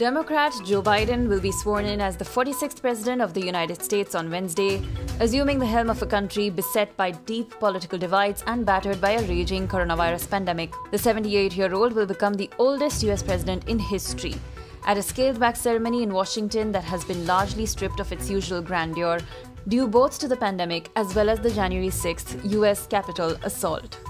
Democrat Joe Biden will be sworn in as the 46th President of the United States on Wednesday, assuming the helm of a country beset by deep political divides and battered by a raging coronavirus pandemic. The 78-year-old will become the oldest U.S. president in history. At a scaled-back ceremony in Washington that has been largely stripped of its usual grandeur, due both to the pandemic as well as the January 6th U.S. Capitol assault.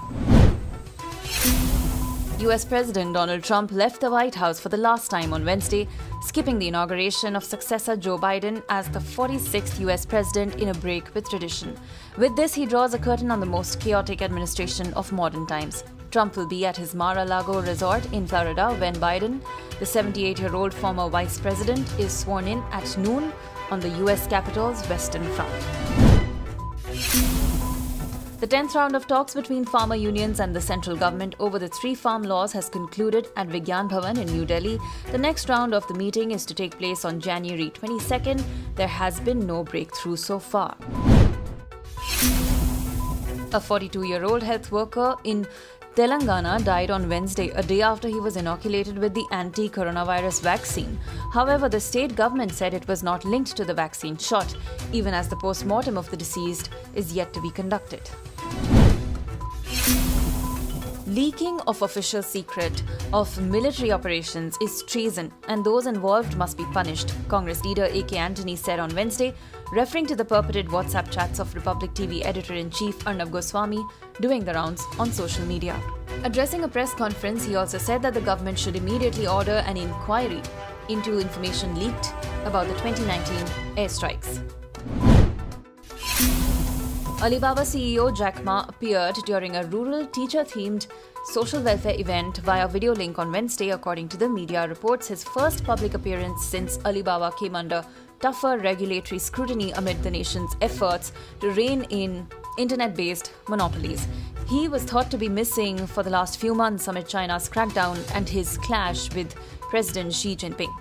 U.S. President Donald Trump left the White House for the last time on Wednesday, skipping the inauguration of successor Joe Biden as the 46th U.S. president in a break with tradition. With this, he draws a curtain on the most chaotic administration of modern times. Trump will be at his Mar-a-Lago resort in Florida when Biden, the 78-year-old former vice president, is sworn in at noon on the U.S. Capitol's Western Front. The 10th round of talks between farmer unions and the central government over the 3 farm laws has concluded at Vigyan Bhavan in New Delhi. The next round of the meeting is to take place on January 22nd. There has been no breakthrough so far. A 42-year-old health worker in Telangana died on Wednesday, a day after he was inoculated with the anti-coronavirus vaccine. However, the state government said it was not linked to the vaccine shot, even as the post-mortem of the deceased is yet to be conducted. Leaking of official secret of military operations is treason, and those involved must be punished, Congress leader A.K. Antony said on Wednesday, referring to the purported WhatsApp chats of Republic TV editor-in-chief Arnab Goswami doing the rounds on social media. Addressing a press conference, he also said that the government should immediately order an inquiry into information leaked about the 2019 airstrikes. Alibaba CEO Jack Ma appeared during a rural teacher-themed social welfare event via video link on Wednesday, according to the media reports, his first public appearance since Alibaba came under tougher regulatory scrutiny amid the nation's efforts to rein in internet-based monopolies. He was thought to be missing for the last few months amid China's crackdown and his clash with President Xi Jinping.